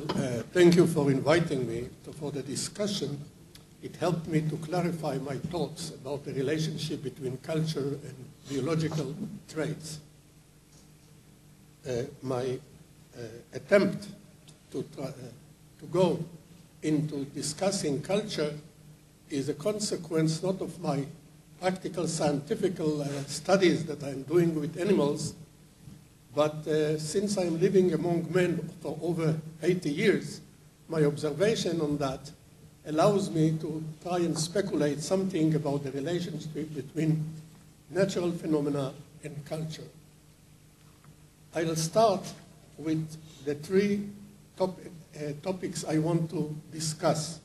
Well, thank you for inviting me for the discussion. It helped me to clarify my thoughts about the relationship between culture and biological traits. My attempt to go into discussing culture is a consequence not of my practical scientific studies that I'm doing with animals, but since I'm living among men for over 80 years, my observation on that allows me to try and speculate something about the relationship between natural phenomena and culture. I'll start with the three topics I want to discuss.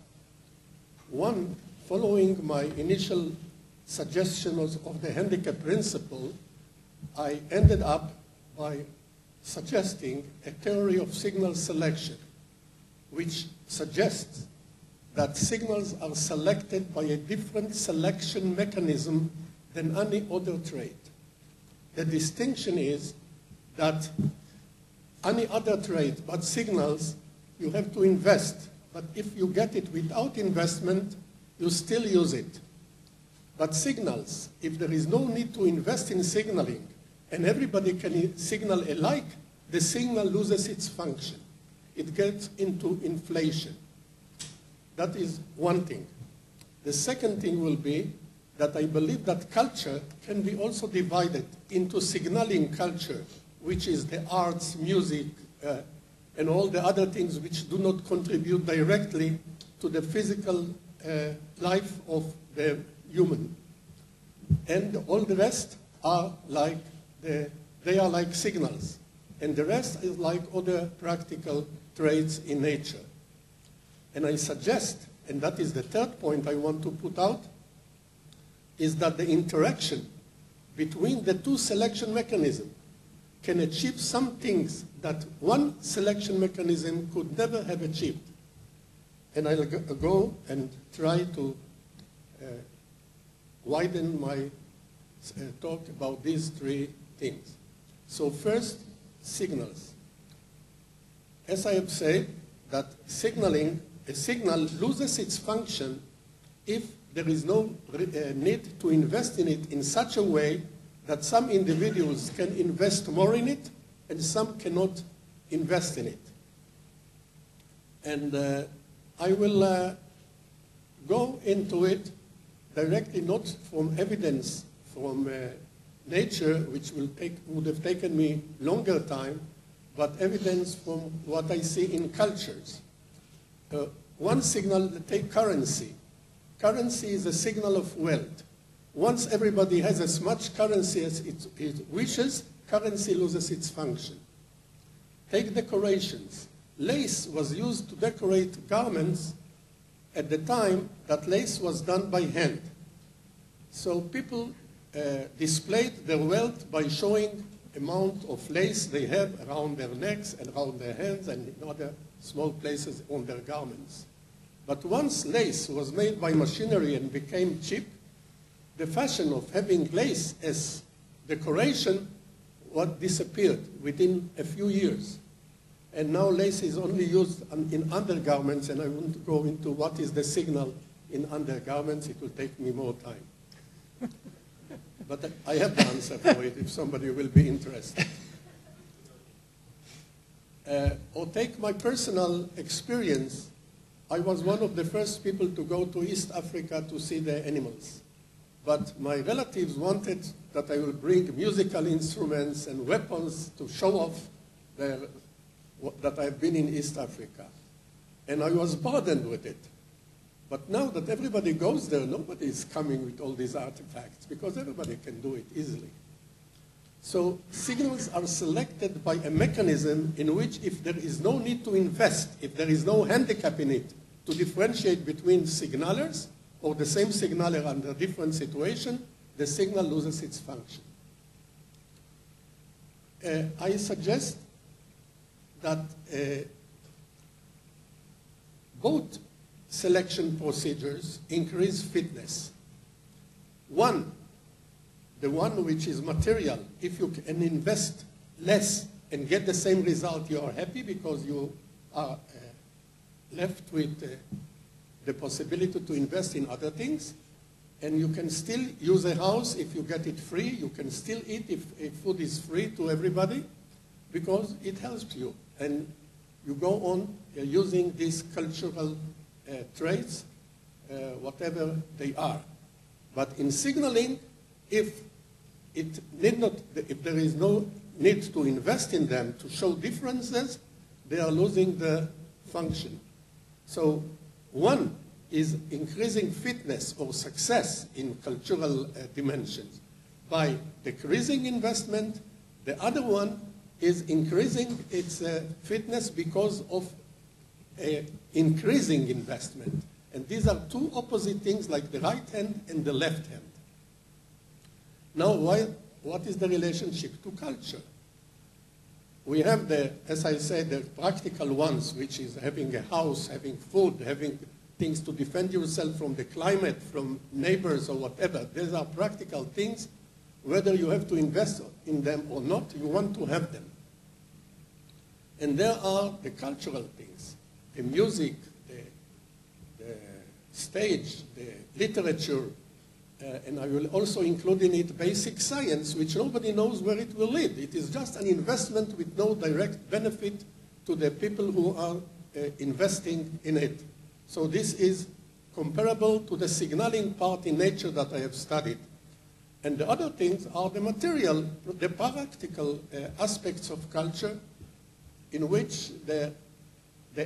One, following my initial suggestions of the handicap principle, I ended up by suggesting a theory of signal selection, which suggests that signals are selected by a different selection mechanism than any other trait. The distinction is that any other trait but signals, you have to invest. But if you get it without investment, you still use it. But signals, if there is no need to invest in signaling, and everybody can signal alike, the signal loses its function. It gets into inflation. That is one thing. The second thing will be that I believe that culture can be also divided into signaling culture, which is the arts, music, and all the other things which do not contribute directly to the physical life of the human. And all the rest are like they are like signals. And the rest is like other practical traits in nature. And I suggest, and that is the third point I want to put out, is that the interaction between the two selection mechanisms can achieve some things that one selection mechanism could never have achieved. And I'll go and try to widen my talk about these three things. So first, signals. As I have said, that signaling, a signal loses its function if there is no need to invest in it in such a way that some individuals can invest more in it and some cannot invest in it. And I will go into it directly, not from evidence from nature, which would have taken me longer time, but evidence from what I see in cultures. One signal, take currency. Currency is a signal of wealth. Once everybody has as much currency as it wishes, currency loses its function. Take decorations. Lace was used to decorate garments. At the time, that lace was done by hand. So people displayed their wealth by showing amount of lace they have around their necks and around their hands and in other small places on their garments. But once lace was made by machinery and became cheap, the fashion of having lace as decoration disappeared within a few years. And now lace is only used in undergarments, and I won't go into what is the signal in undergarments. It will take me more time. But I have the answer for it if somebody will be interested. Or take my personal experience. I was one of the first people to go to East Africa to see the animals. But my relatives wanted that I will bring musical instruments and weapons to show off that I've been in East Africa. And I was burdened with it. But now that everybody goes there, nobody is coming with all these artifacts because everybody can do it easily. So signals are selected by a mechanism in which if there is no need to invest, if there is no handicap in it to differentiate between signalers or the same signaler under different situation, the signal loses its function. I suggest that both selection procedures increase fitness. One, the one which is material, if you can invest less and get the same result, you are happy because you are left with the possibility to invest in other things, and you can still use a house if you get it free, you can still eat if food is free to everybody, because it helps you. And you go on using these cultural traits, whatever they are. But in signaling, if there is no need to invest in them to show differences, they are losing the function. So one is increasing fitness or success in cultural dimensions by decreasing investment. The other one is increasing its fitness because of increasing investment. And these are two opposite things, like the right hand and the left hand. Now, what is the relationship to culture? We have the, as I said, the practical ones, which is having a house, having food, having things to defend yourself from the climate, from neighbors or whatever. These are practical things. Whether you have to invest in them or not, you want to have them. And there are the cultural things, the music, the stage, the literature, and I will also include in it basic science, which nobody knows where it will lead. It is just an investment with no direct benefit to the people who are investing in it. So this is comparable to the signaling part in nature that I have studied. And the other things are the material, the practical aspects of culture, in which the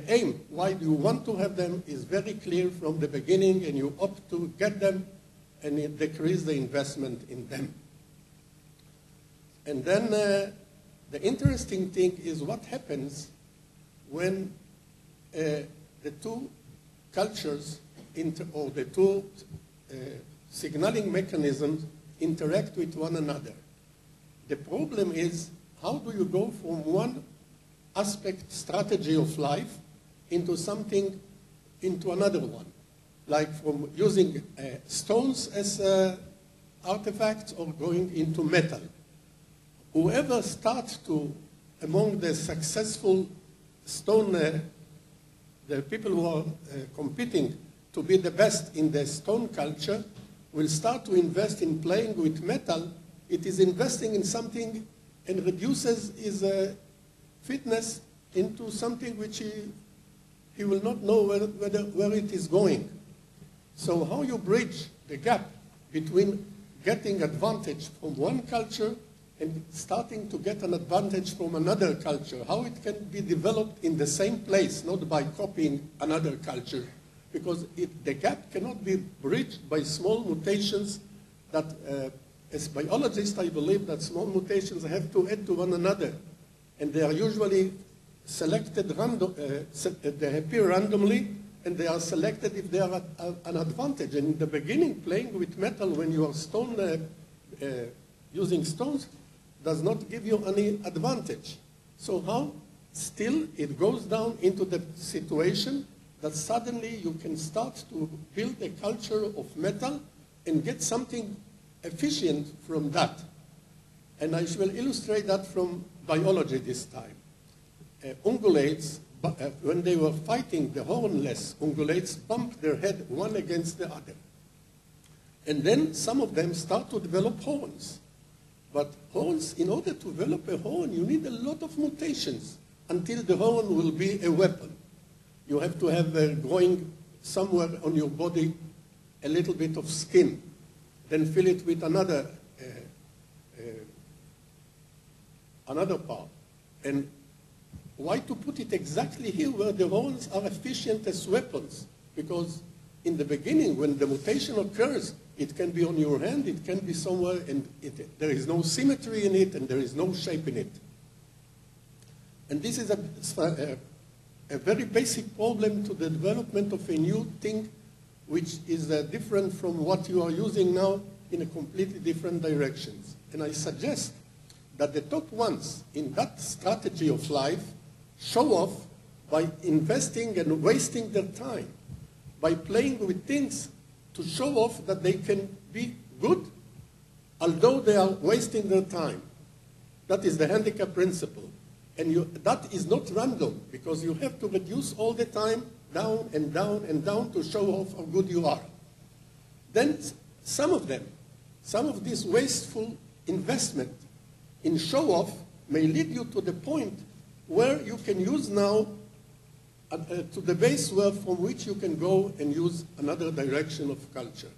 aim, why you want to have them, is very clear from the beginning, and you opt to get them and decrease the investment in them. And then the interesting thing is what happens when the two cultures, or the two signaling mechanisms, interact with one another. The problem is, how do you go from one aspect, strategy of life, into another one? Like from using stones as artifacts or going into metal. Whoever starts to, among the successful stone the people who are competing to be the best in the stone culture will start to invest in playing with metal. It is investing in something and reduces his fitness into something which he will not know where it is going. So how you bridge the gap between getting advantage from one culture and starting to get an advantage from another culture, how it can be developed in the same place, not by copying another culture, because the gap cannot be bridged by small mutations that, as biologists, I believe that small mutations have to add to one another, and they are usually selected they appear randomly, and they are selected if they are an advantage. And in the beginning, playing with metal when you are stone, using stones, does not give you any advantage. So how? Still, it goes down into the situation that suddenly you can start to build a culture of metal and get something efficient from that. And I shall illustrate that from biology this time. Ungulates, when they were fighting, the hornless ungulates bumped their head one against the other. And then some of them start to develop horns. But horns, in order to develop a horn, you need a lot of mutations until the horn will be a weapon. You have to have growing somewhere on your body a little bit of skin, then fill it with another part. And why to put it exactly here where the horns are efficient as weapons? Because in the beginning, when the mutation occurs, it can be on your hand, it can be somewhere, and there is no symmetry in it, and there is no shape in it. And this is a very basic problem to the development of a new thing, which is different from what you are using now in a completely different directions. And I suggest that the top ones in that strategy of life show off by investing and wasting their time, by playing with things to show off that they can be good, although they are wasting their time. That is the handicap principle. And that is not random, because you have to reduce all the time down and down and down to show off how good you are. Then some of this wasteful investment in show-off may lead you to the point where you can use now to the base where from which you can go and use another direction of culture.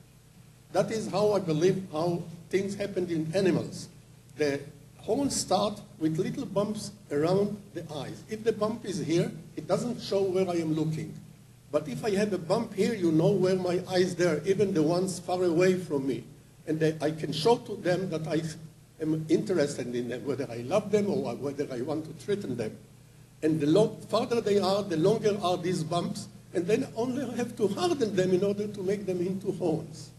That is how I believe how things happened in animals. The horns start with little bumps around the eyes. If the bump is here, it doesn't show where I am looking. But if I have a bump here, you know where my eyes are, even the ones far away from me. And I can show to them that I am interested in them, whether I love them or whether I want to threaten them. And the farther they are, the longer are these bumps, and then only have to harden them in order to make them into horns.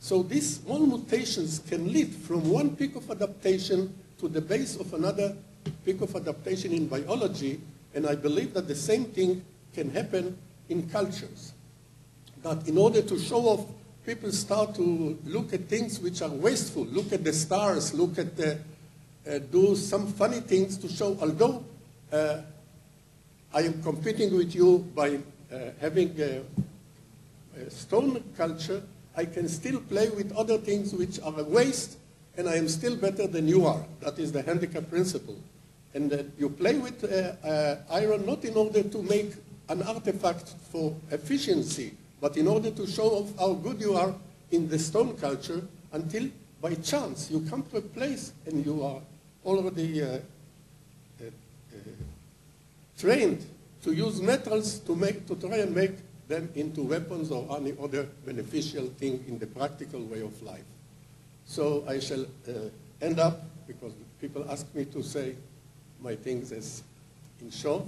So these small mutations can lead from one peak of adaptation to the base of another peak of adaptation in biology, and I believe that the same thing can happen in cultures. That in order to show off, people start to look at things which are wasteful, look at the stars, look at the, do some funny things to show, although I am competing with you by having a stone culture. I can still play with other things which are a waste, and I am still better than you are. That is the handicap principle. And you play with iron not in order to make an artifact for efficiency, but in order to show off how good you are in the stone culture, until by chance you come to a place and you are already trained to use metals to try and make them into weapons or any other beneficial thing in the practical way of life. So I shall end up, because people ask me to say my things as in short,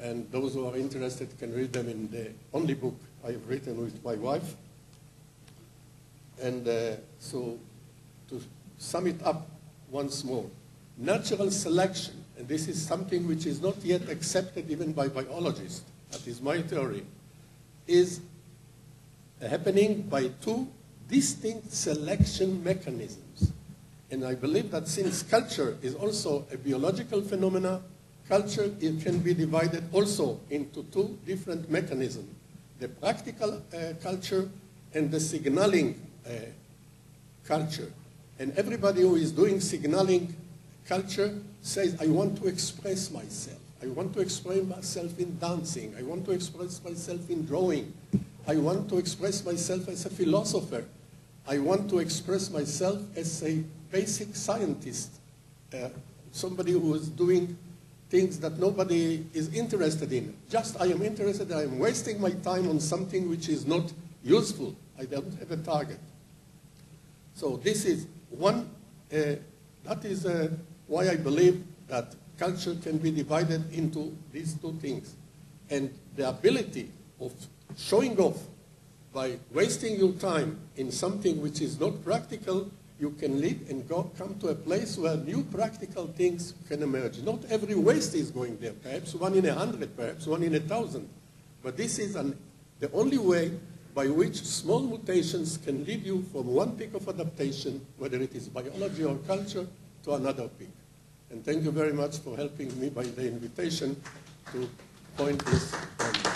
and those who are interested can read them in the only book I have written with my wife. And so to sum it up once more, natural selection, and this is something which is not yet accepted even by biologists, that is my theory, is happening by two distinct selection mechanisms. And I believe that since culture is also a biological phenomena, culture it can be divided also into two different mechanisms, the practical culture and the signaling culture. And everybody who is doing signaling culture says, I want to express myself. I want to express myself in dancing. I want to express myself in drawing. I want to express myself as a philosopher. I want to express myself as a basic scientist, somebody who is doing things that nobody is interested in. Just I am interested, I am wasting my time on something which is not useful. I don't have a target. So this is one, that is why I believe that culture can be divided into these two things. And the ability of showing off by wasting your time in something which is not practical, you can lead and come to a place where new practical things can emerge. Not every waste is going there, perhaps 1 in 100, perhaps 1 in 1,000. But this is the only way by which small mutations can lead you from one peak of adaptation, whether it is biology or culture, to another peak. And thank you very much for helping me by the invitation to point this out.